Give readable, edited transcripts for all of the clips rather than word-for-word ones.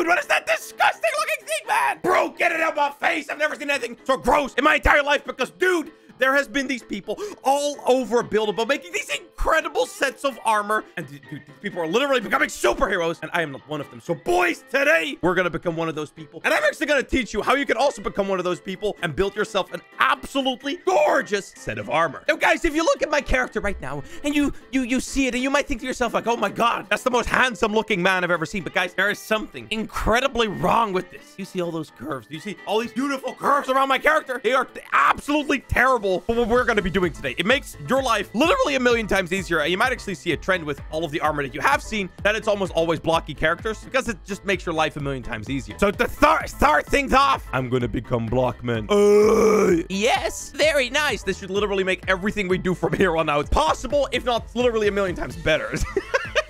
Dude, what is that disgusting looking thing, man? Bro, get it out of my face. I've never seen anything so gross in my entire life because, dude, there has been these people all over Buildable making these incredible sets of armor. And dude, these people are literally becoming superheroes. And I am not one of them. So boys, today, we're going to become one of those people. And I'm actually going to teach you how you can also become one of those people and build yourself an absolutely gorgeous set of armor. Now, guys, if you look at my character right now and you see it and you might think to yourself like, oh my God, that's the most handsome looking man I've ever seen. But guys, there is something incredibly wrong with this. You see all those curves. You see all these beautiful curves around my character. They are absolutely terrible for what we're going to be doing today. It makes your life literally a million times easier. And you might actually see a trend with all of the armor that you have seen that it's almost always blocky characters because it just makes your life a million times easier. So to start things off, I'm going to become Blockman. Yes, very nice. This should literally make everything we do from here on out possible, if not literally a million times better.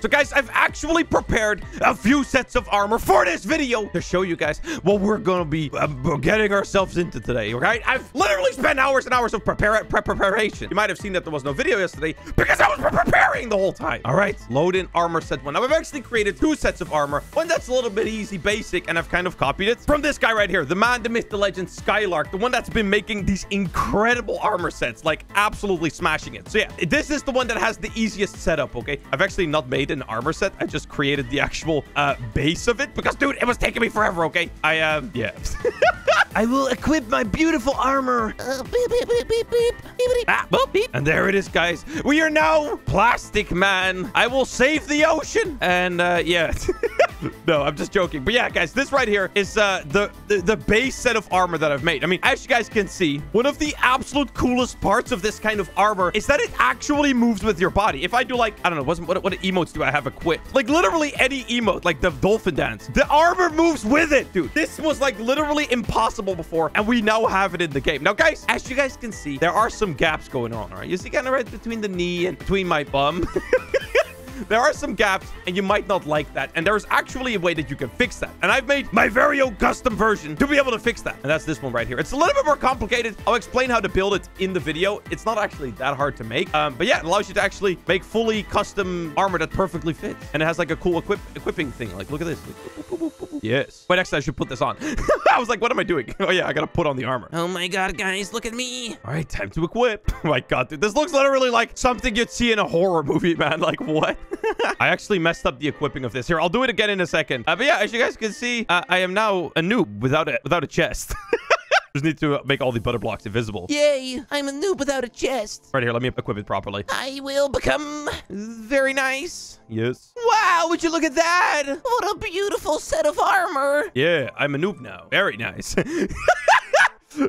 So guys, I've actually prepared a few sets of armor for this video to show you guys what we're going to be getting ourselves into today, right? I've literally spent hours and hours of preparation. You might have seen that there was no video yesterday because I was preparing the whole time. All right, load in armor set one. Now, I've actually created two sets of armor. One that's a little bit easy, basic, and I've kind of copied it from this guy right here, the man, the myth, the legend, Skylark, the one that's been making these incredible armor sets, like absolutely smashing it. So yeah, this is the one that has the easiest setup, okay? I've actually not made an armor set. I just created the actual base of it because, dude, it was taking me forever, okay? Yeah. I will equip my beautiful armor. And there it is, guys. We are now Plastic Man. I will save the ocean. And, yeah. No, I'm just joking. But yeah, guys, this right here is the base set of armor that I've made. I mean, as you guys can see, one of the absolute coolest parts of this kind of armor is that it actually moves with your body. If I do, like, I don't know, what emotes do I have equipped? Like, literally any emote, like the dolphin dance, the armor moves with it, dude. This was, like, literally impossible before, and we now have it in the game. Now, guys, as you guys can see, there are some gaps going on, all right? You see kind of right between the knee and between my bum. There are some gaps, and you might not like that. And there's actually a way that you can fix that. And I've made my very own custom version to be able to fix that. And that's this one right here. It's a little bit more complicated. I'll explain how to build it in the video. It's not actually that hard to make. But yeah, it allows you to actually make fully custom armor that perfectly fits. And it has like a cool equipping thing. Like, look at this. Yes. Wait, actually, I should put this on. I was like, what am I doing? Oh, yeah, I got to put on the armor. Oh, my God, guys, look at me. All right, time to equip. Oh, my God, dude, this looks literally like something you'd see in a horror movie, man. Like, what? I actually messed up the equipping of this. Here, I'll do it again in a second. But yeah, as you guys can see, I am now a noob without a chest. Just need to make all the butter blocks invisible. Yay, I'm a noob without a chest. Right here, let me equip it properly. I will become very nice. Yes. Wow, would you look at that? What a beautiful set of armor. Yeah, I'm a noob now. Very nice.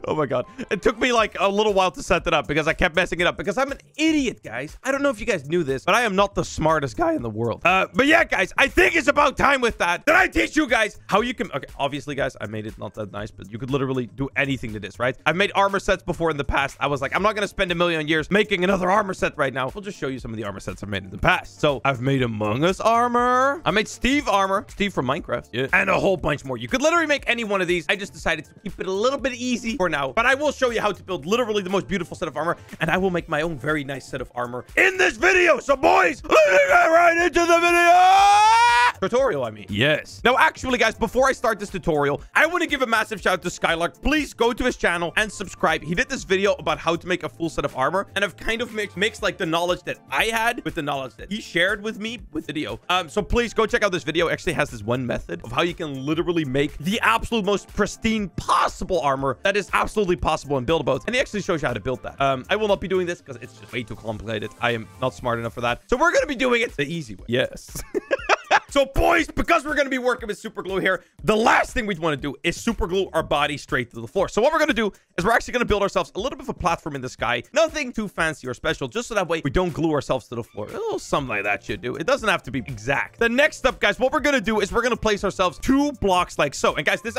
Oh my God. It took me like a little while to set that up because I kept messing it up because I'm an idiot, guys. I don't know if you guys knew this, but I am not the smartest guy in the world. But yeah, guys, I think it's about time with that I teach you guys how you can... Okay, obviously, guys, I made it not that nice, but you could literally do anything to this, right? I've made armor sets before in the past. I was like, I'm not going to spend a million years making another armor set right now. We'll just show you some of the armor sets I've made in the past. So I've made Among Us armor. I made Steve armor. Steve from Minecraft. Yeah. And a whole bunch more. You could literally make any one of these. I just decided to keep it a little bit easy for now, but I will show you how to build literally the most beautiful set of armor, and I will make my own very nice set of armor in this video. So boys, let's get right into the video tutorial. I mean, yes. Now, actually, guys, before I start this tutorial, I want to give a massive shout out to Skylark. Please go to his channel and subscribe. He did this video about how to make a full set of armor, and I've kind of mixed like the knowledge that I had with the knowledge that he shared with me with video. So please go check out this video. It actually has this one method of how you can literally make the absolute most pristine possible armor that is absolutely possible in Build a Boat, and he actually shows you how to build that. I will not be doing this because it's just way too complicated. I am not smart enough for that. So we're going to be doing it the easy way. Yes. So, boys, because we're going to be working with super glue here, the last thing we'd want to do is super glue our body straight to the floor. So what we're going to do is we're actually going to build ourselves a little bit of a platform in the sky. Nothing too fancy or special, just so that way we don't glue ourselves to the floor. A little something like that should do. It doesn't have to be exact. The next step, guys, what we're going to do is we're going to place ourselves two blocks like so. And, guys, this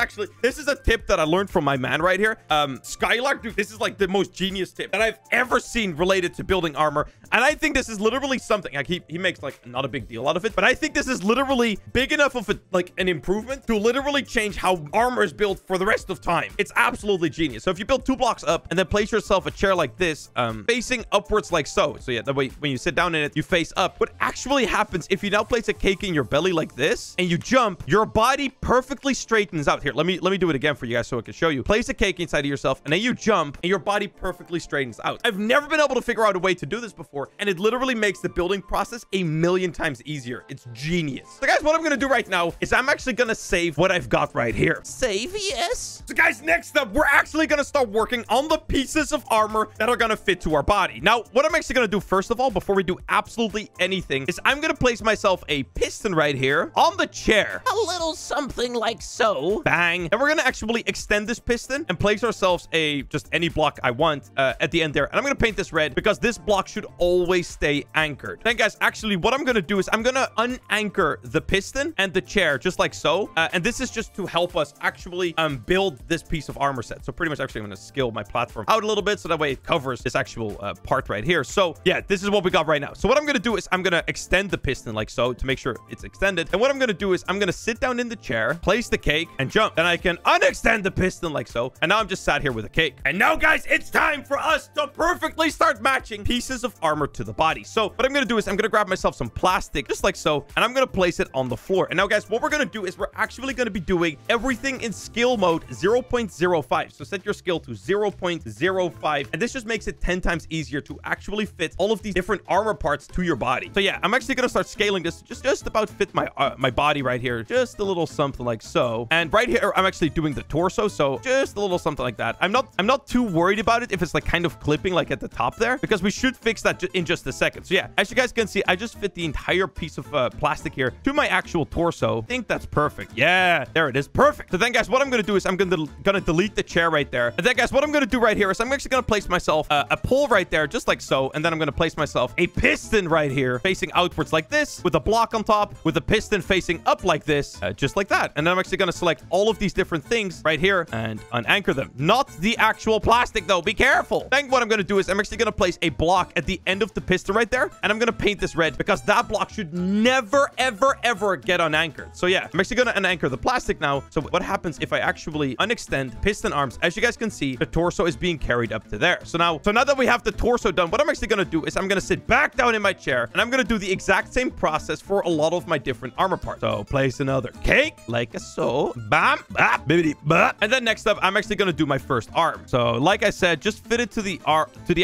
is a tip that I learned from my man right here. Skylark, dude, this is like the most genius tip that I've ever seen related to building armor. And I think this is literally something, like, he makes like not a big deal out of it, but I think this is literally literally big enough of a, like, an improvement to literally change how armor is built for the rest of time. It's absolutely genius. So if you build 2 blocks up and then place yourself a chair like this, facing upwards like so. So yeah, that way when you sit down in it, you face up. What actually happens if you now place a cake in your belly like this and you jump, your body perfectly straightens out. Here, let me do it again for you guys so I can show you. Place a cake inside of yourself and then you jump and your body perfectly straightens out. I've never been able to figure out a way to do this before, and it literally makes the building process a million times easier. It's genius. So guys, what I'm gonna do right now is I'm actually gonna save what I've got right here. Save, yes. So guys, next up, we're actually gonna start working on the pieces of armor that are gonna fit to our body. Now, what I'm actually gonna do first of all, before we do absolutely anything, is I'm gonna place myself a piston right here on the chair. A little something like so. Bang. And we're gonna actually extend this piston and place ourselves a, just any block I want at the end there. And I'm gonna paint this red because this block should always stay anchored. Then guys, actually what I'm gonna do is I'm gonna unanchor the piston and the chair just like so. And this is just to help us actually build this piece of armor set. So pretty much actually I'm gonna scale my platform out a little bit so that way it covers this actual part right here. So yeah, this is what we got right now. So what I'm gonna do is I'm gonna extend the piston like so to make sure it's extended. And what I'm gonna do is I'm gonna sit down in the chair, place the cake and jump. Then I can unextend the piston like so. And now I'm just sat here with a cake. And now guys, it's time for us to perfectly start matching pieces of armor to the body. So what I'm gonna do is I'm gonna grab myself some plastic just like so, and I'm gonna place it on the floor. And now guys, what we're gonna do is we're actually gonna be doing everything in skill mode 0.05. So set your skill to 0.05, and this just makes it 10 times easier to actually fit all of these different armor parts to your body. So yeah, I'm actually gonna start scaling this to just about fit my body right here, just a little something like so. And right here I'm actually doing the torso, so just a little something like that. I'm not too worried about it if it's like kind of clipping like at the top there, because we should fix that in just a second. So yeah, as you guys can see, I just fit the entire piece of plastic here to my actual torso. I think that's perfect. Yeah, there it is. Perfect. So then guys, what I'm gonna do is I'm gonna delete the chair right there. And then guys, what I'm gonna do right here is I'm actually gonna place myself a pole right there just like so, and then I'm gonna place myself a piston right here facing outwards like this, with a block on top, with a piston facing up like this, just like that. And then I'm actually gonna select all of these different things right here and unanchor them. Not the actual plastic though, be careful. Then what I'm gonna do is I'm actually gonna place a block at the end of the piston right there, and I'm gonna paint this red because that block should never ever ever get unanchored. So yeah, I'm actually gonna unanchor the plastic now. So what happens if I actually unextend piston arms? As you guys can see, the torso is being carried up to there. So now that we have the torso done, what I'm actually gonna do is I'm gonna sit back down in my chair, and I'm gonna do the exact same process for a lot of my different armor parts. So place another cake like so, bam, bap, bibbidi, bap. And then next up I'm actually gonna do my first arm. So like I said, just fit it to the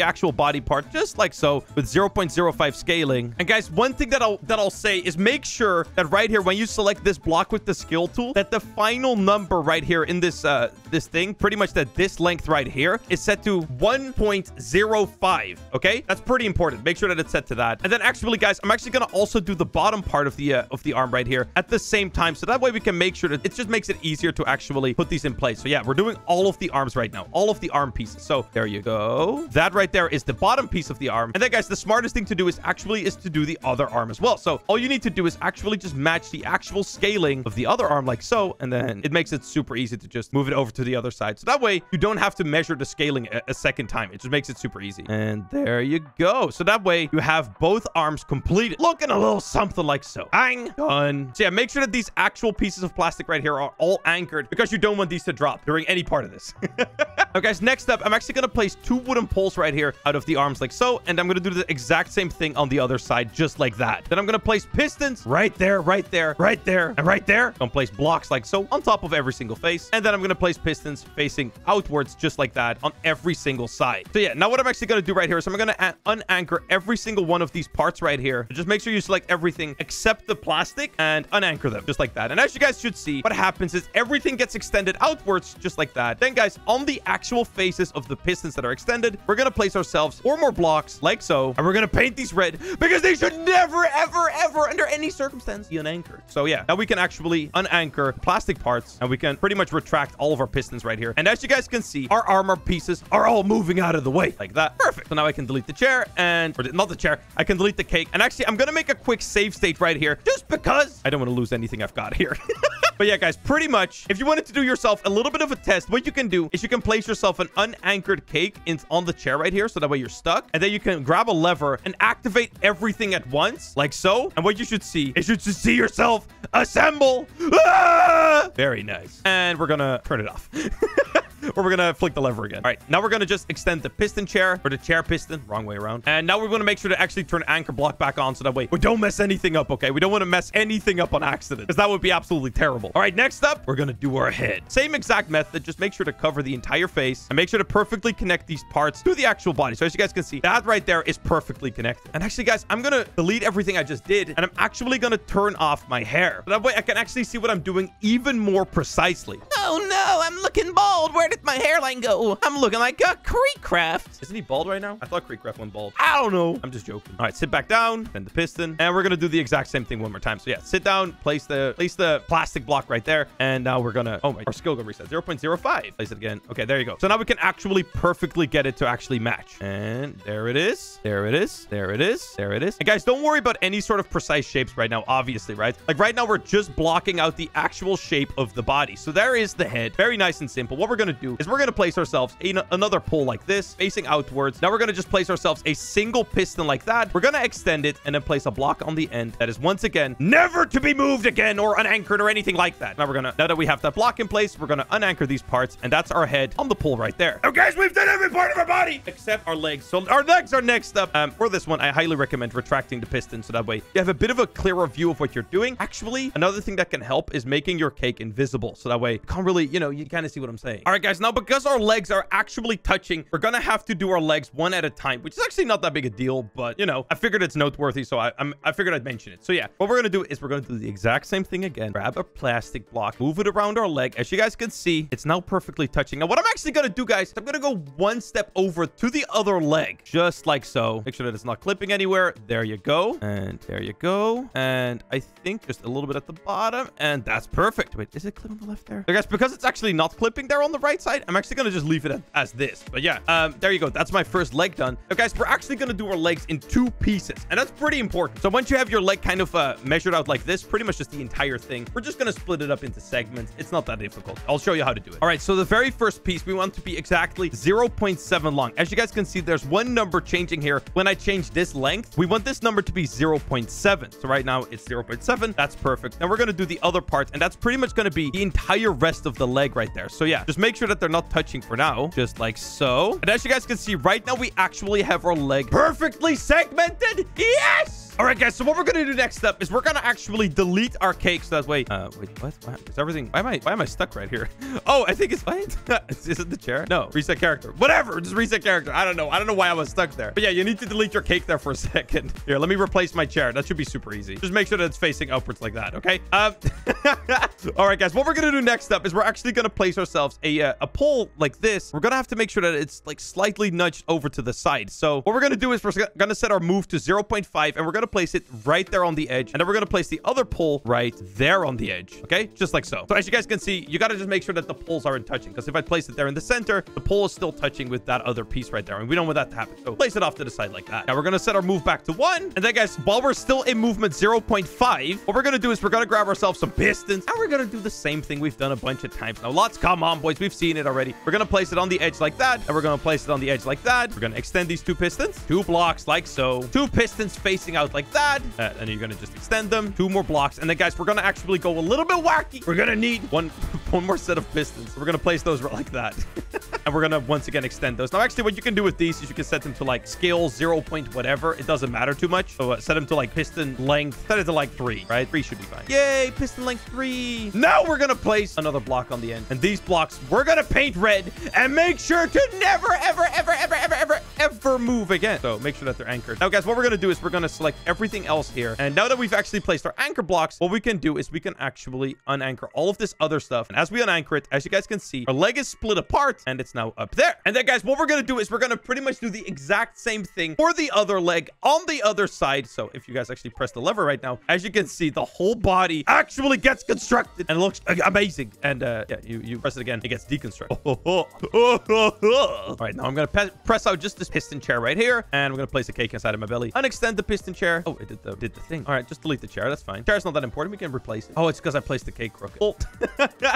actual body part just like so, with 0.05 scaling. And guys, one thing that I'll say is make sure that right here when you select this block with the skill tool, that the final number right here in this this thing, pretty much that this length right here, is set to 1.05. okay, that's pretty important. Make sure that it's set to that. And then actually guys, I'm actually gonna also do the bottom part of the arm right here at the same time, so that way we can make sure that it just makes it easier to actually put these in place. So yeah, we're doing all of the arms right now, all of the arm pieces. So there you go, that right there is the bottom piece of the arm. And then guys, the smartest thing to do is to do the other arm as well. So all you need to do is actually just match the actual scaling of the other arm like so, and then it makes it super easy to just move it over to the other side. So that way you don't have to measure the scaling a second time. It just makes it super easy. And there you go. So that way you have both arms completed, looking a little something like so. Bang, done. So yeah, make sure that these actual pieces of plastic right here are all anchored, because you don't want these to drop during any part of this. Okay, guys, next up I'm actually gonna place 2 wooden poles right here out of the arms like so, and I'm gonna do the exact same thing on the other side just like that. Then I'm gonna place pistons right there, right there, right there, and right there. I'm gonna place blocks like so on top of every single face, and then I'm gonna place pistons facing outwards just like that on every single side. So yeah, now what I'm actually gonna do right here is I'm gonna unanchor every single one of these parts right here. Just make sure you select everything except the plastic and unanchor them just like that. And as you guys should see, what happens is everything gets extended outwards just like that. Then guys, on the actual faces of the pistons that are extended, we're gonna place ourselves 4 more blocks like so, and we're gonna paint these red because they should never ever ever under any circumstance be unanchored. So yeah, now we can actually unanchor plastic parts, and we can pretty much retract all of our pistons right here. And as you guys can see, our armor pieces are all moving out of the way like that. Perfect. So now I can delete the chair, and or not the chair, I can delete the cake. And actually I'm gonna make a quick save state right here just because I don't want to lose anything I've got here. But yeah, guys, pretty much, if you wanted to do yourself a little bit of a test, what you can do is you can place yourself an unanchored cake on the chair right here, so that way you're stuck. And then you can grab a lever and activate everything at once, like so. And what you should see is you should see yourself assemble. Ah! Very nice. And we're gonna turn it off. Or we're gonna flick the lever again. All right, now we're gonna just extend the piston chair, or the chair piston, wrong way around. And now we're gonna make sure to actually turn anchor block back on, so that way we don't mess anything up. Okay, we don't want to mess anything up on accident, because that would be absolutely terrible. All right, next up, we're gonna do our head. Same exact method, just make sure to cover the entire face and make sure to perfectly connect these parts to the actual body. So as you guys can see, that right there is perfectly connected. And actually, guys, I'm gonna delete everything I just did, and I'm actually gonna turn off my hair, so that way I can actually see what I'm doing even more precisely. Oh no, I'm looking bald. Where did my hairline go? I'm looking like a Kreekcraft. Isn't he bald right now? I thought Kreekcraft went bald. I don't know. I'm just joking. All right, sit back down, and the piston, and we're gonna do the exact same thing one more time. So yeah, sit down, place the plastic block right there, and now we're gonna, oh my, our skill gonna reset 0.05. Place it again. Okay, there you go. So now we can actually perfectly get it to actually match. And there it is. There it is. There it is. There it is. And guys, don't worry about any sort of precise shapes right now, obviously, right? Like right now, we're just blocking out the actual shape of the body. So there is the head. Very nice and simple. What we're gonna do is we're gonna place ourselves another pole like this, facing outwards. Now we're gonna just place ourselves a single piston like that. We're gonna extend it and then place a block on the end that is once again never to be moved again or unanchored or anything like that. Now we're gonna, now that we have that block in place, we're gonna unanchor these parts, and that's our head on the pole right there. Now guys, we've done every part of our body except our legs. So our legs are next up. For this one, I highly recommend retracting the piston, so that way you have a bit of a clearer view of what you're doing. Actually, another thing that can help is making your cake invisible, so that way you can't really, you know, you kind of see what I'm saying. All right, guys, now because our legs are actually touching, we're gonna have to do our legs one at a time, which is actually not that big a deal, but you know, I figured it's noteworthy, so I figured I'd mention it. So yeah, what we're gonna do is we're gonna do the exact same thing again. Grab a plastic block, move it around our leg. As you guys can see, it's now perfectly touching. Now what I'm actually gonna do, guys, I'm gonna go one step over to the other leg, just like so. Make sure that it's not clipping anywhere. There you go, and there you go, and I think just a little bit at the bottom, and that's perfect. Wait, is it clipping on the left there? So guys, because it's actually not clipping there on the right side, I'm actually gonna just leave it as this. But yeah, there you go, that's my first leg done. Now guys, we're actually gonna do our legs in two pieces, and that's pretty important. So once you have your leg kind of measured out like this, pretty much just the entire thing, we're just gonna split it up into segments. It's not that difficult. I'll show you how to do it. All right, so the very first piece, we want to be exactly 0.7 long. As you guys can see, there's one number changing here. When I change this length, we want this number to be 0.7. So right now it's 0.7. That's perfect. Now we're gonna do the other parts, and that's pretty much gonna be the entire rest of the leg right there. So yeah, just make sure that they're not touching for now, just like so. And as you guys can see, right now we actually have our leg perfectly segmented. Yes! All right, guys, so what we're going to do next up is we're going to actually delete our cake. So that way, wait, what? Is everything, why am I stuck right here? Oh, I think it's, what? Is it the chair? No, reset character. Whatever, just reset character. I don't know. I don't know why I was stuck there. But yeah, you need to delete your cake there for a second. Here, let me replace my chair. That should be super easy. Just make sure that it's facing upwards like that, okay? All right, guys, what we're going to do next up is we're actually going to place ourselves a pole like this. We're going to have to make sure that it's like slightly nudged over to the side. So what we're going to do is we're going to set our move to 0.5, and we're going to place it right there on the edge, and then we're going to place the other pole right there on the edge, okay, just like so. So as you guys can see, you got to just make sure that the poles aren't touching, because if I place it there in the center, the pole is still touching with that other piece right there, and we don't want that to happen. So place it off to the side like that. Now we're going to set our move back to 1, and then guys, while we're still in movement 0.5, what we're going to do is we're going to grab ourselves some pistons, and we're going to do the same thing we've done a bunch of times now. Lots, come on boys, we've seen it already. We're going to place it on the edge like that, and we're going to place it on the edge like that. We're going to extend these two pistons, two blocks like so, two pistons facing out like that, and you're gonna just extend them, two more blocks, and then guys, we're gonna actually go a little bit wacky. We're gonna need one more set of pistons. We're gonna place those like that. And we're gonna once again extend those. Now actually, what you can do with these is you can set them to like scale 0. Whatever, it doesn't matter too much. So set them to like piston length, set it to like 3, right? 3 should be fine. Yay, piston length 3. Now we're gonna place another block on the end, and these blocks we're gonna paint red and make sure to never ever move again. So make sure that they're anchored. Now guys, what we're gonna do is we're gonna select everything else here, and now that we've actually placed our anchor blocks, what we can do is we can actually unanchor all of this other stuff. And as we unanchor it, as you guys can see, our leg is split apart, and it's now up there. And then guys, what we're gonna do is we're gonna pretty much do the exact same thing for the other leg on the other side. So if you guys actually press the lever right now, as you can see, the whole body actually gets constructed and looks amazing. And yeah, you press it again, it gets deconstructed. All right, now I'm gonna press out just this piston chair right here. And we're going to place a cake inside of my belly. Unextend the piston chair. Oh, it did the thing. All right, just delete the chair. That's fine. Chair's not that important. We can replace it. Oh, it's because I placed the cake crooked. Oh.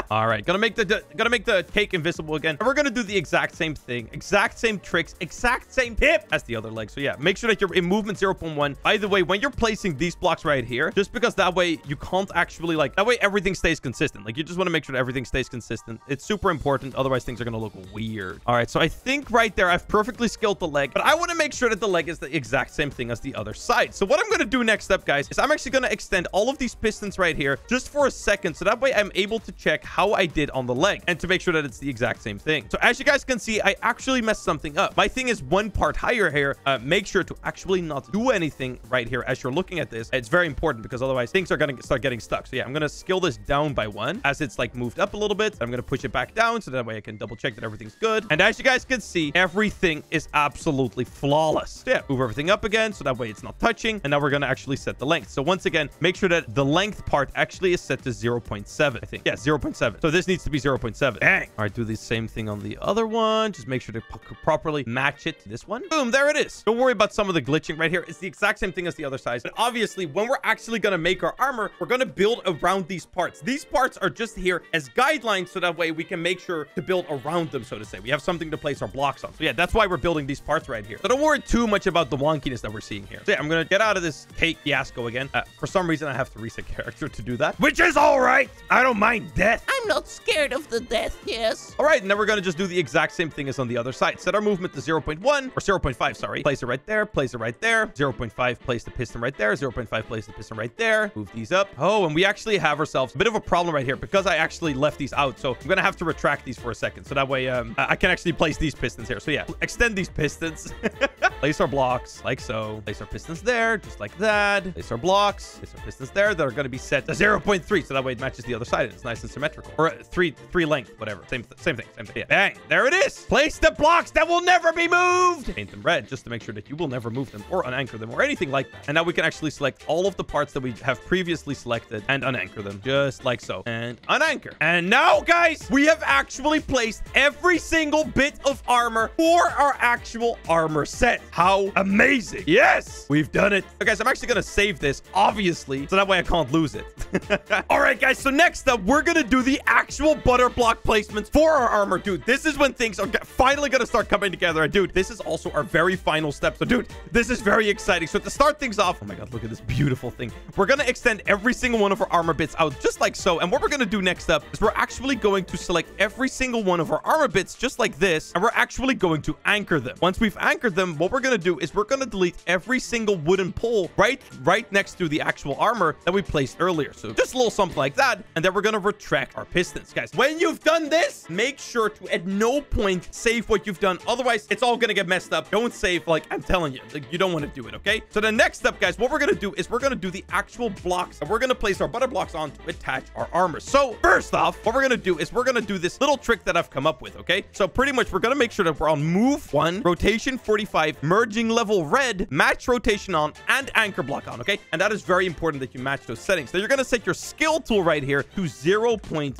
All right, gonna make the cake invisible again. And we're going to do the exact same thing. Exact same tricks. Exact same tip as the other leg. So yeah, make sure that you're in movement 0.1. By the way, when you're placing these blocks right here, just because that way you can't actually like, that way everything stays consistent. Like you just want to make sure that everything stays consistent. It's super important. Otherwise things are going to look weird. All right, so I think right there, I've perfectly scaled the leg, but I want to make sure that the leg is the exact same thing as the other side. So what I'm going to do next up, guys, is I'm actually going to extend all of these pistons right here just for a second. So that way I'm able to check how I did on the leg and to make sure that it's the exact same thing. So as you guys can see, I actually messed something up. My thing is one part higher here. Make sure to actually not do anything right here as you're looking at this. It's very important because otherwise things are going to start getting stuck. So yeah, I'm going to scale this down by one as it's like moved up a little bit. I'm going to push it back down so that way I can double check that everything's good. And as you guys can see, everything is absolutely flawless. So yeah, move everything up again so that way it's not touching. And now we're going to actually set the length. So once again, make sure that the length part actually is set to 0.7, I think. Yeah, 0.7. So this needs to be 0.7. Dang. All right, do the same thing on the other one. Just make sure to properly match it to this one. Boom, there it is. Don't worry about some of the glitching right here. It's the exact same thing as the other side. But obviously, when we're actually going to make our armor, we're going to build around these parts. These parts are just here as guidelines so that way we can make sure to build around them, so to say. We have something to place our blocks on. So yeah, that's why we're building these parts right here. So don't worry too much about the wonkiness that we're seeing here. So yeah, I'm going to get out of this cake fiasco again. For some reason, I have to reset character to do that, which is all right. I don't mind death. I'm not scared of the death, yes. All right, and then we're going to just do the exact same thing as on the other side. Set our movement to 0.1 or 0.5, sorry. Place it right there. Place it right there. 0.5, place the piston right there. 0.5, place the piston right there. Move these up. Oh, and we actually have ourselves a bit of a problem right here because I actually left these out. So I'm going to have to retract these for a second. So that way I can actually place these pistons here. So yeah, extend these pistons. Place our blocks like so. Place our pistons there, just like that. Place our blocks. Place our pistons there. They're going to be set to 0.3. So that way it matches the other side. It's nice and symmetrical. Or three length, whatever. Same thing. Yeah. Bang. There it is. Place the blocks that will never be moved. Paint them red just to make sure that you will never move them or unanchor them or anything like that. And now we can actually select all of the parts that we have previously selected and unanchor them just like so. And unanchor. And now, guys, we have actually placed every single bit of armor for our actual armor set. How amazing. Yes, we've done it. Okay, so I'm actually going to save this, obviously, so that way I can't lose it. All right, guys. So next up, we're going to do the actual butter block placements for our armor. Dude, this is when things are finally going to start coming together. And dude, this is also our very final step. So dude, this is very exciting. So to start things off, oh my God, look at this beautiful thing. We're going to extend every single one of our armor bits out just like so. And what we're going to do next up is we're actually going to select every single one of our armor bits just like this. And we're actually going to anchor them. Once we've anchored them, what we're going to do is we're going to delete every single wooden pole right next to the actual armor that we placed earlier. So just a little something like that. And then we're going to retract our pistons. Guys, when you've done this, make sure to at no point save what you've done. Otherwise, it's all going to get messed up. Don't save, like I'm telling you. Like, you don't want to do it, okay? So the next up, guys, what we're going to do is we're going to do the actual blocks. And we're going to place our butter blocks on to attach our armor. So first off, what we're going to do is we're going to do this little trick that I've come up with, okay? So pretty much we're going to make sure that we're on move 1, rotation 45, merging level red, match rotation on, and anchor block on, okay? And that is very important that you match those settings. So you're going to set your skill tool right here to 0.1.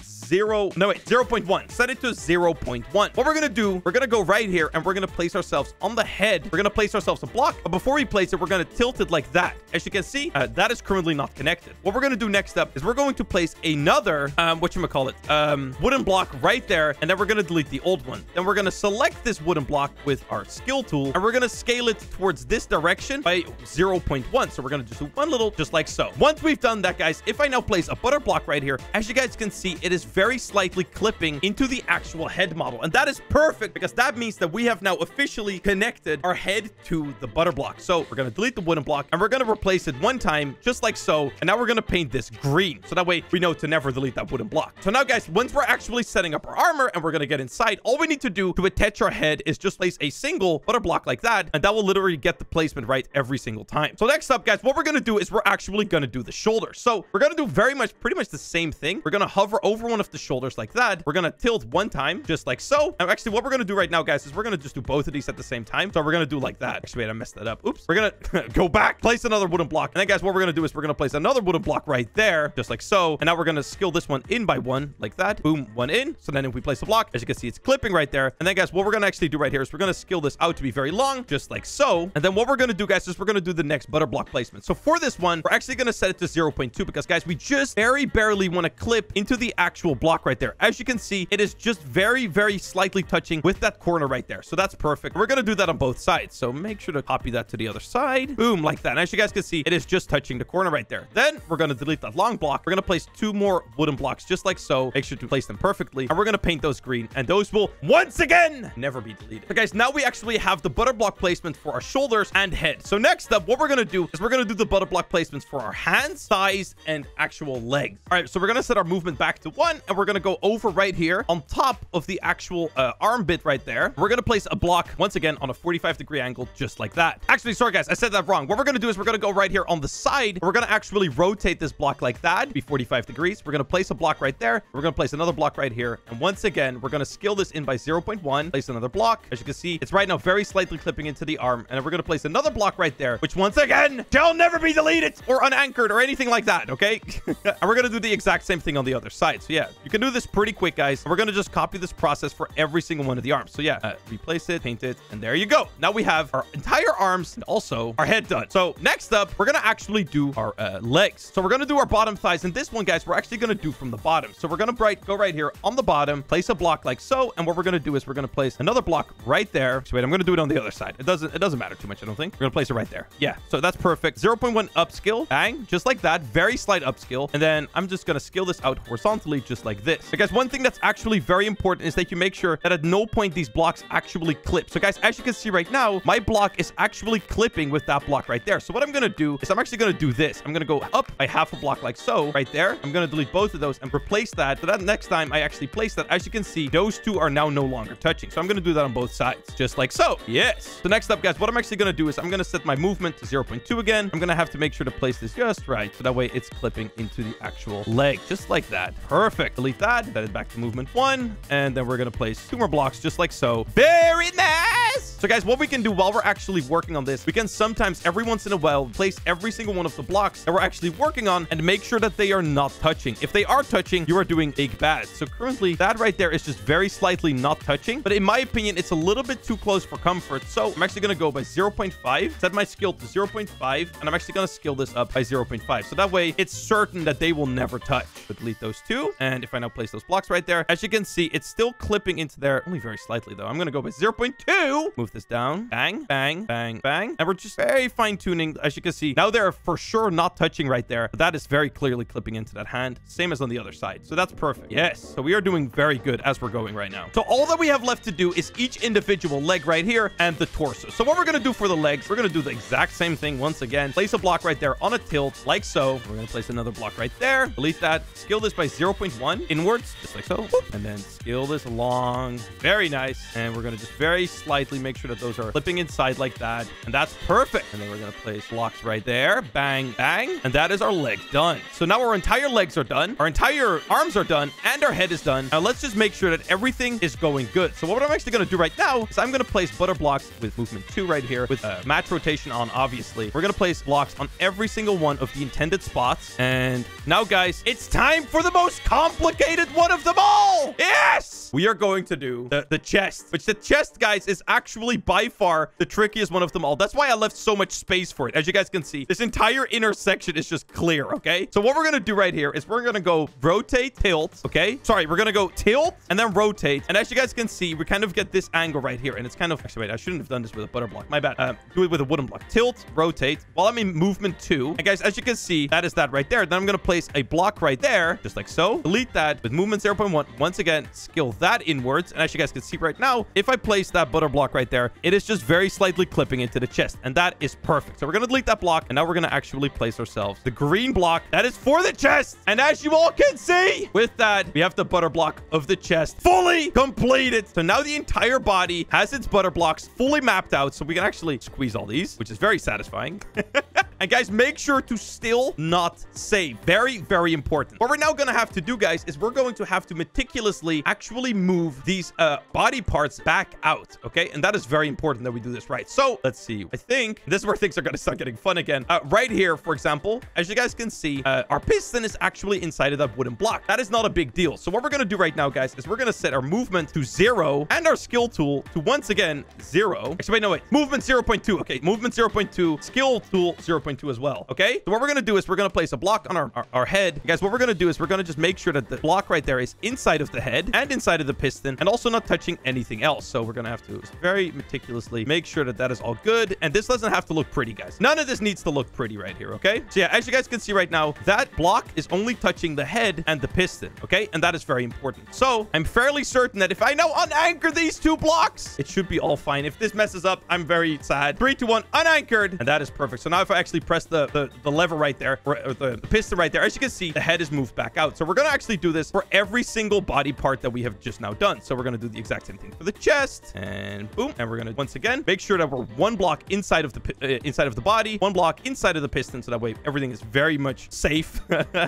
Set it to 0.1. What we're going to do, we're going to go right here and we're going to place ourselves on the head. We're going to place ourselves a block, but before we place it, we're going to tilt it like that. As you can see, that is currently not connected. What we're going to do next up is we're going to place another, wooden block right there, and then we're going to delete the old one. Then we're going to select this wooden block with our skill tool, and we're going to scale it towards this direction by 0.1. So we're going to just do one little, just like so. Once we've done that, guys, if I now place a butter block right here, as you guys can see, it is very slightly clipping into the actual head model. And that is perfect because that means that we have now officially connected our head to the butter block. So we're going to delete the wooden block and we're going to replace it one time, just like so. And now we're going to paint this green. So that way we know to never delete that wooden block. So now, guys, once we're actually setting up our armor and we're going to get inside, all we need to do to attach our head is just place a single butter block like that. And that will literally get the placement right every single time. So next up, guys, what we're going to do is we're actually going to do the shoulder. So we're going to do pretty much the same thing. We're going to hover over one of the shoulders like that. We're going to tilt one time, just like so. And actually, what we're going to do right now, guys, is we're going to just do both of these at the same time. So we're going to do like that. Actually, wait, I messed that up. Oops. We're going to go back, place another wooden block. And then, guys, what we're going to do is we're going to place another wooden block right there, just like so. And now we're going to skill this one in by one like that. Boom, one in. So then if we place a block, as you can see, it's clipping right there. And then, guys, what we're going to actually do right here is we're going to skill this out to be very long, just like so. And then what we're going to do, guys, is we're going to do the next butter block placement. So for this one, we're actually going to set it to 0.2 because, guys, we just very barely want to clip into the actual block right there. As you can see, it is just very, very slightly touching with that corner right there. So that's perfect. We're going to do that on both sides. So make sure to copy that to the other side. Boom, like that. And as you guys can see, it is just touching the corner right there. Then we're going to delete that long block. We're going to place two more wooden blocks just like so. Make sure to place them perfectly. And we're going to paint those green. And those will, once again, never be deleted. But, guys, now we actually have the butter block placement for our shoulders and head. So next up, what we're going to do is we're going to do the butter block placements for our hands, thighs, and actual legs. All right, so we're going to set our movement back to 1, and we're going to go over right here on top of the actual arm bit right there. We're going to place a block, once again, on a 45-degree angle, just like that. Actually, sorry, guys, I said that wrong. What we're going to do is we're going to go right here on the side. We're going to actually rotate this block like that, be 45 degrees. We're going to place a block right there. We're going to place another block right here. And once again, we're going to scale this in by 0.1, place another block. As you can see, it's right now very slightly clipping into the arm. And then we're going to place another block right there, which once again, shall never be deleted or unanchored or anything like that, okay? And we're going to do the exact same thing on the other side. So yeah, you can do this pretty quick, guys. We're going to just copy this process for every single one of the arms. So yeah, replace it, paint it, and there you go. Now we have our entire arms and also our head done. So next up, we're going to actually do our legs. So we're going to do our bottom thighs. And this one, guys, we're actually going to do from the bottom. So we're going to go right here on the bottom, place a block like so. And what we're going to do is we're going to place another block right there. So wait, I'm going to do it on the other side. It doesn't matter too much, I don't think. We're going to place it right there. Yeah, so that's perfect. 0.1 upscale, bang, just like that. Very slight upscale. And then I'm just going to scale this out horizontally, just like this. So, guys, one thing that's actually very important is that you make sure that at no point these blocks actually clip. So, guys, as you can see right now, my block is actually clipping with that block right there. So what I'm going to do is I'm actually going to do this. I'm going to go up by half a block like so right there. I'm going to delete both of those and replace that. So that next time I actually place that, as you can see, those two are now no longer touching. So I'm going to do that on both sides, just like so. Yes. So next up, guys, what I'm actually going to do is I'm going to set my movement to 0.2 again. I'm going to have to make sure to place this just right. So that way it's clipping into the actual leg, just like that. Perfect. Delete that. That is back to movement 1. And then we're going to place two more blocks, just like so. Very nice. So, guys, what we can do while we're actually working on this, we can sometimes every once in a while place every single one of the blocks that we're actually working on and make sure that they are not touching. If they are touching, you are doing big bad. So currently that right there is just very slightly not touching, but in my opinion, it's a little bit too close for comfort. So I'm actually going to go by 0.5, set my skill to 0.5, and I'm actually going to skill this up by 0.5. So that way it's certain that they will never touch. But delete those two. And if I now place those blocks right there, as you can see, it's still clipping into there only very slightly though. I'm going to go by 0.2, move this down, bang, bang, bang, bang. And we're just very fine tuning. As you can see, now they're for sure not touching right there. But that is very clearly clipping into that hand. Same as on the other side. So that's perfect. Yes. So we are doing very good as we're going right now. So all that we have left to do is each individual leg right here and the torso. So what we're going to do for the legs, we're going to do the exact same thing once again. Place a block right there on a tilt like so. We're going to place another block right there. Delete that. Scale this by 0.1 inwards just like so. Boop. And then scale this along. Very nice. And we're going to just very slightly make sure that those are clipping inside like that. And that's perfect. And then we're going to place blocks right there. Bang, bang. And that is our leg done. So now our entire legs are done. Our entire arms are done and our head is done. Now let's just make sure that everything is going good. So what I'm actually going to do right now is I'm going to place butter blocks with movement 2 right here with match rotation on, obviously. We're going to place blocks on every single one of the intended spots. And now, guys, it's time for the most complicated one of them all. Yes! We are going to do the chest, which the chest, guys, is actually by far the trickiest one of them all. That's why I left so much space for it. As you guys can see, this entire inner section is just clear, okay? So what we're going to do right here is we're going to go rotate, tilt, okay? Sorry, we're going to go tilt and then rotate. And as you guys can see, we kind of get this angle right here. And it's kind of... Actually, wait, I shouldn't have done this with a butter block. My bad. Do it with a wooden block. Tilt, rotate. While I'm in movement 2. And guys, as you can see, that is that right there. Then I'm going to place a block right there, just like so. Delete that with movement 0.1. Once again, scale that inwards. And as you guys can see right now, if I place that butter block right there, it is just very slightly clipping into the chest. And that is perfect. So we're going to delete that block. And now we're going to actually place ourselves the green block that is for the chest. And as you all can see, with that, we have the butter block of the chest fully completed. So now the entire body has its butter blocks fully mapped out. So we can actually squeeze all these, which is very satisfying. And guys, make sure to still not save. Very, very important. What we're now going to have to do, guys, is we're going to have to meticulously actually move these body parts back out. Okay? And that is very important that we do this right. So let's see. I think this is where things are going to start getting fun again. Right here, for example, as you guys can see, our piston is actually inside of that wooden block. That is not a big deal. So what we're going to do right now, guys, is we're going to set our movement to 0 and our skill tool to once again 0. Actually, wait, no, wait. Movement 0.2. Okay. Movement 0.2. Skill tool 0.2 as well. Okay. So what we're going to do is we're going to place a block on our head. Guys, what we're going to do is we're going to just make sure that the block right there is inside of the head and inside of the piston and also not touching anything else. So we're going to have to very meticulously make sure that that is all good. And this doesn't have to look pretty, guys. None of this needs to look pretty right here. Okay. So yeah, as you guys can see right now, that block is only touching the head and the piston. Okay. And that is very important. So I'm fairly certain that if I now unanchor these two blocks, it should be all fine. If this messes up, I'm very sad. 3, 2, 1, unanchored. And that is perfect. So now if I actually press the lever right there, or the piston right there, as you can see, the head is moved back out. So we're going to actually do this for every single body part that we have just now done. So we're going to do the exact same thing for the chest, and boom. And we're going to once again make sure that we're one block inside of the body, one block inside of the piston, so that way everything is very much safe.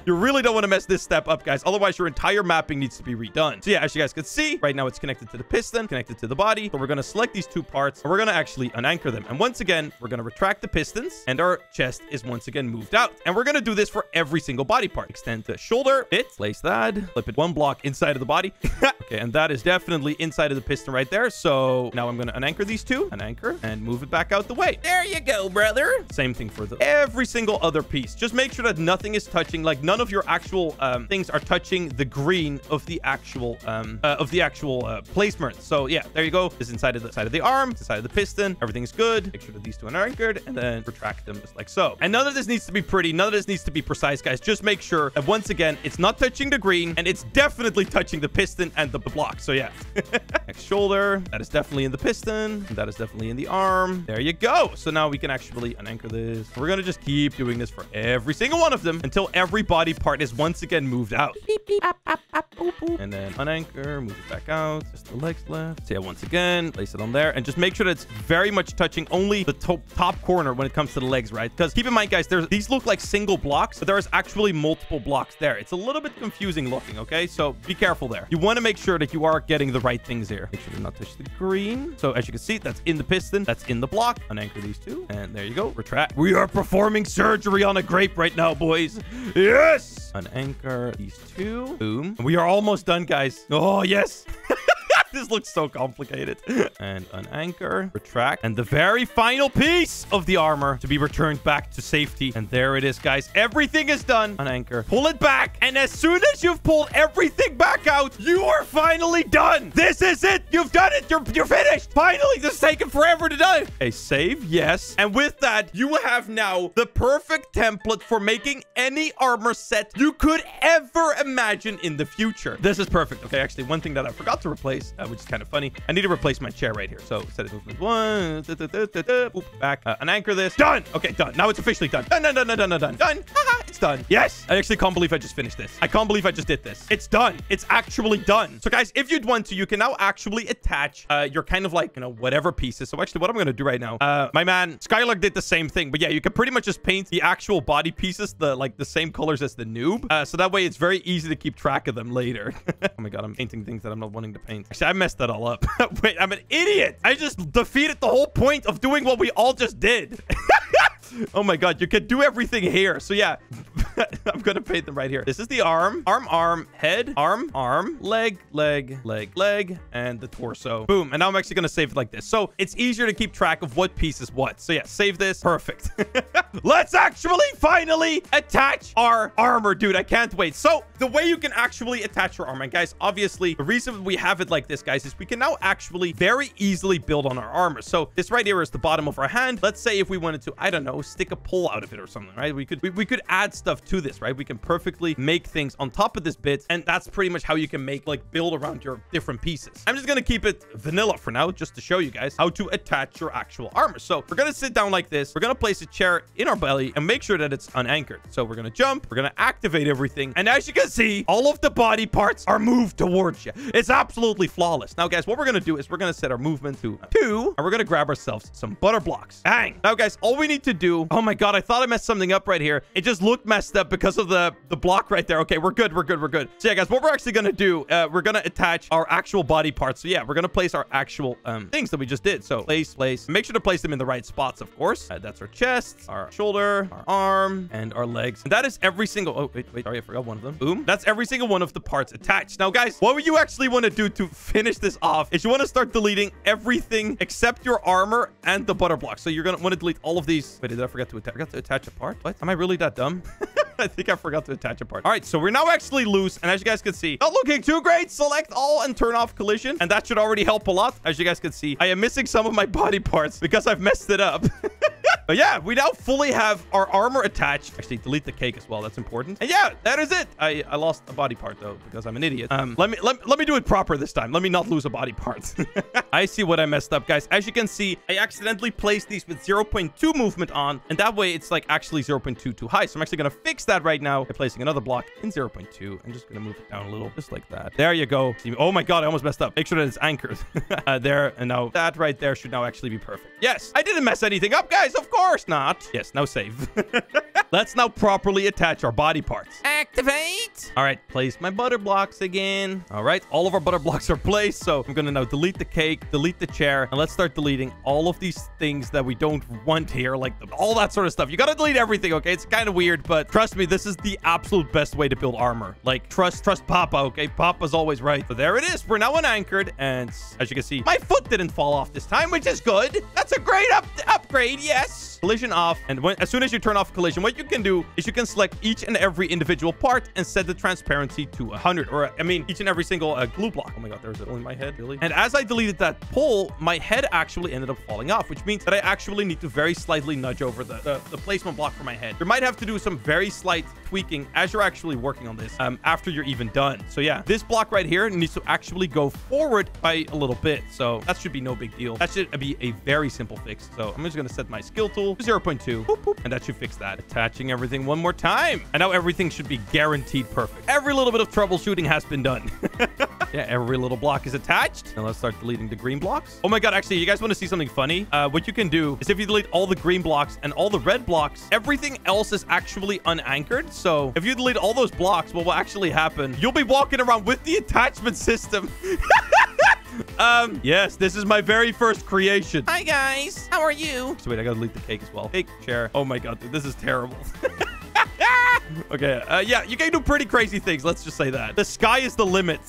You really don't want to mess this step up, guys. Otherwise, your entire mapping needs to be redone. So yeah, as you guys can see, right now it's connected to the piston, connected to the body. So we're going to select these two parts, and we're going to actually unanchor them. And once again, we're going to retract the pistons, and our chest is once again moved out. And we're going to do this for every single body part. Extend the shoulder bit, place that, flip it one block inside of the body. Okay, and that is definitely inside of the piston right there. So now I'm going to unanchor these two, unanchor, and move it back out the way. There you go, brother. Same thing for every single other piece. Just make sure that nothing is touching, like none of your actual things are touching the green of the actual placement. So yeah, there you go. This is inside of the side of the arm, inside of the piston. Everything's good. Make sure that these two are anchored, and then retract them just like so. And none of this needs to be pretty. None of this needs to be precise, guys. Just make sure that once again, it's not touching the green, and it's definitely touching the piston and the block. So yeah. Next shoulder. That is definitely in the piston. That is definitely in the arm. There you go. So now we can actually unanchor this. We're going to just keep doing this for every single one of them until every body part is once again moved out. Beep, beep, up, up, up, boop, boop. And then unanchor, move it back out. Just the legs left. So yeah, once again, place it on there and just make sure that it's very much touching only the top corner when it comes to the legs, right? Because keep in mind, guys, these look like single blocks, but there's actually multiple blocks there. It's a little bit confusing looking, okay? So be careful there. You want to make sure that you are getting the right things here. Make sure to not touch the green. So as you can see, that's in the piston, that's in the block. Unanchor these two, and there you go. Retract. We are performing surgery on a grape right now, boys. Yes! Unanchor these two. Boom. And we are almost done, guys. Oh, yes! This looks so complicated. And unanchor, retract, and the very final piece of the armor to be returned back to safety. And there it is, guys. Everything is done. Unanchor, pull it back, and as soon as you've pulled everything back out, you are finally done. This is it. You've done it. You're finished. Finally, this is taking forever to do. Okay, save, yes. And with that, you have now the perfect template for making any armor set you could ever imagine in the future. This is perfect. Okay, actually, one thing that I forgot to replace, which is kind of funny. I need to replace my chair right here. So set it movement 1, da, da, da, da, da, boop, back, unanchor this. Done. Okay, done. Now it's officially done. Done, done, done, done, done, done, done. It's done. Yes. I actually can't believe I just finished this. I can't believe I just did this. It's done. It's actually done. So guys, if you'd want to, you can now actually attach your kind of like, you know, whatever pieces. So actually what I'm going to do right now, my man Skylark did the same thing, but yeah, you can pretty much just paint the actual body pieces, the same colors as the noob. So that way it's very easy to keep track of them later. Oh my God, I'm painting things that I'm not wanting to paint. Actually, I messed that all up. Wait, I'm an idiot. I just defeated the whole point of doing what we all just did. Oh my God, you can do everything here. So yeah, I'm going to paint them right here. This is the arm, arm, arm, head, arm, arm, leg, leg, leg, leg, and the torso. Boom. And now I'm actually going to save it like this. So it's easier to keep track of what piece is what. So yeah, save this. Perfect. Let's actually finally attach our armor, dude. I can't wait. So the way you can actually attach your armor, and guys, obviously the reason we have it like this, guys, is we can now actually very easily build on our armor. So this right here is the bottom of our hand. Let's say if we wanted to, I don't know, stick a pole out of it or something, right? We could add stuff to this, right? We can perfectly make things on top of this bit, and that's pretty much how you can make, like, build around your different pieces. I'm just gonna keep it vanilla for now, just to show you guys how to attach your actual armor. So we're gonna sit down like this. We're gonna place a chair in our belly and make sure that it's unanchored. So we're gonna jump, we're gonna activate everything, and as you can see, all of the body parts are moved towards you. It's absolutely flawless. Now, guys, what we're gonna do is we're gonna set our movement to 2, and we're gonna grab ourselves some butter blocks. Bang! Now, guys, all we need to do... Oh my god, I thought I messed something up right here. It just looked messed up because of the block right there. Okay, we're good, we're good, we're good. So yeah, guys, what we're actually gonna do, we're gonna attach our actual body parts. So yeah, we're gonna place our actual things that we just did. So place. Make sure to place them in the right spots, of course. That's our chest, our shoulder, our arm, and our legs. And that is every single... Oh, wait, sorry, I forgot one of them. Boom. That's every single one of the parts attached. Now, guys, what you actually want to do to finish this off is you want to start deleting everything except your armor and the butter block. So you're gonna want to delete all of these. Wait, did I forget to attach? I forgot to attach a part? What? Am I really that dumb? I think I forgot to attach a part. All right, so we're now actually loose. And as you guys can see, not looking too great. Select all and turn off collision. And that should already help a lot. As you guys can see, I am missing some of my body parts because I've messed it up. But yeah, we now fully have our armor attached. Actually, delete the cake as well. That's important. And yeah, that is it. I lost a body part, though, because I'm an idiot. Let me do it proper this time. Let me not lose a body part. I see what I messed up, guys. As you can see, I accidentally placed these with 0.2 movement on. And that way, it's like actually 0.2 too high. So I'm actually going to fix that right now by placing another block in 0.2. I'm just going to move it down a little, just like that. There you go. Oh my god, I almost messed up. Make sure that it's anchored. There. And now that right there should now actually be perfect. Yes, I didn't mess anything up, guys. Of course not. Yes, now save. Let's now properly attach our body parts. Activate. All right, place my butter blocks again. All right, all of our butter blocks are placed. So I'm going to now delete the cake, delete the chair, and let's start deleting all of these things that we don't want here, like all that sort of stuff. You got to delete everything, okay? It's kind of weird, but trust me, this is the absolute best way to build armor. Like, trust Papa, okay? Papa's always right. So there it is. We're now unanchored, and as you can see, my foot didn't fall off this time, which is good. That's a great upgrade, yes. Collision off, and as soon as you turn off collision, what you can do is you can select each and every individual part and set the transparency to 100, or I mean each and every single glue block. Oh my god, there's it in my head, really. And as I deleted that pole, my head actually ended up falling off, which means that I actually need to very slightly nudge over the placement block for my head. You might have to do some very slight tweaking as you're actually working on this after you're even done. So yeah, this block right here needs to actually go forward by a little bit, so that should be no big deal. That should be a very simple fix. So I'm just gonna set my skill tool 0.2, boop, boop, and that should fix that. Attaching everything one more time, and now everything should be guaranteed perfect. Every little bit of troubleshooting has been done. Yeah, every little block is attached. Now let's start deleting the green blocks. Oh my god, actually, you guys want to see something funny? What you can do is if you delete all the green blocks and all the red blocks, everything else is actually unanchored. So if you delete all those blocks, what will actually happen, you'll be walking around with the attachment system. Yes, this is my very first creation. Hi, guys. How are you? So wait, I gotta delete the cake as well. Cake, chair. Oh my god, dude, this is terrible. Okay, yeah, you can do pretty crazy things. Let's just say that. The sky is the limit,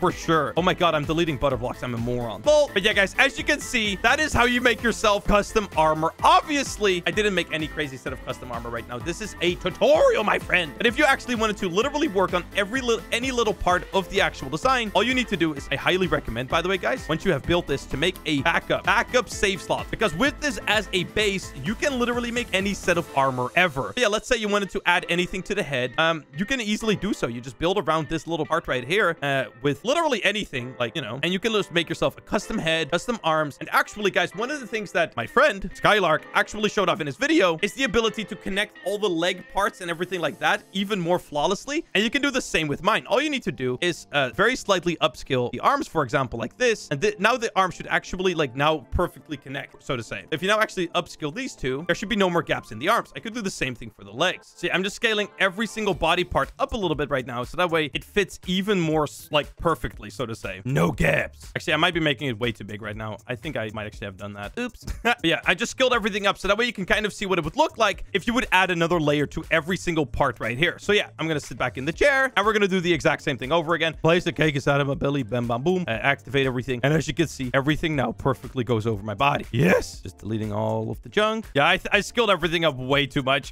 for sure. Oh my god, I'm deleting butter blocks. I'm a moron. Well, but yeah, guys, as you can see, that is how you make yourself custom armor. Obviously, I didn't make any crazy set of custom armor right now. This is a tutorial, my friend. But if you actually wanted to literally work on any little part of the actual design, all you need to do is, I highly recommend, by the way, guys, once you have built this, to make a backup save slot. Because with this as a base, you can literally make any set of armor ever. But yeah, let's say you wanted to add anything to the head, you can easily do so. You just build around this little part right here with literally anything, like, you know, and you can just make yourself a custom head, custom arms. And actually, guys, one of the things that my friend Skylark actually showed off in his video is the ability to connect all the leg parts and everything like that even more flawlessly. And you can do the same with mine. All you need to do is very slightly upscale the arms, for example, like this, and now the arm should actually, like, now perfectly connect, so to say. If you now actually upscale these two, there should be no more gaps in the arms. I could do the same thing for the legs. See, I'm just scaling every single body part up a little bit right now, so that way it fits even more, like, perfectly, so to say. No gaps. Actually, I might be making it way too big right now. I think I might actually have done that. Oops. Yeah, I just scaled everything up so that way you can kind of see what it would look like if you would add another layer to every single part right here. So yeah, I'm gonna sit back in the chair and we're gonna do the exact same thing over again. Place the cake inside of my belly, bam bam boom, activate everything, and as you can see, everything now perfectly goes over my body. Yes, just deleting all of the junk. Yeah, I scaled everything up way too much.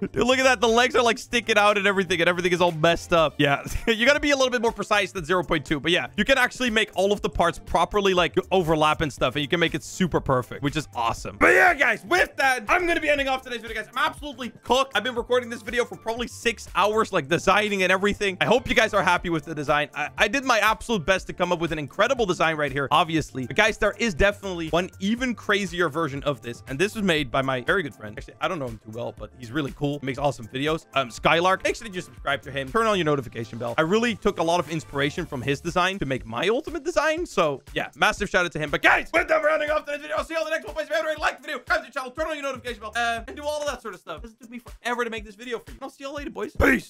Dude, look at that. The legs are like sticking out and everything is all messed up. Yeah, you got to be a little bit more precise than 0.2. But yeah, you can actually make all of the parts properly like overlap and stuff. And you can make it super perfect, which is awesome. But yeah, guys, with that, I'm going to be ending off today's video, guys. I'm absolutely cooked. I've been recording this video for probably 6 hours, like designing and everything. I hope you guys are happy with the design. I did my absolute best to come up with an incredible design right here, obviously. But guys, there is definitely one even crazier version of this. And this was made by my very good friend. Actually, I don't know him too well, but he's really cool. He makes awesome videos. Skylark. Make sure that you subscribe to him. Turn on your notification bell. I really took a lot of inspiration from his design to make my ultimate design. So yeah, massive shout out to him. But guys, with that, we're ending off today's video. I'll see you all in the next one. Please like the video, subscribe to the channel, turn on your notification bell, and do all of that sort of stuff. It took me forever to make this video for you. I'll see you all later, boys. Peace.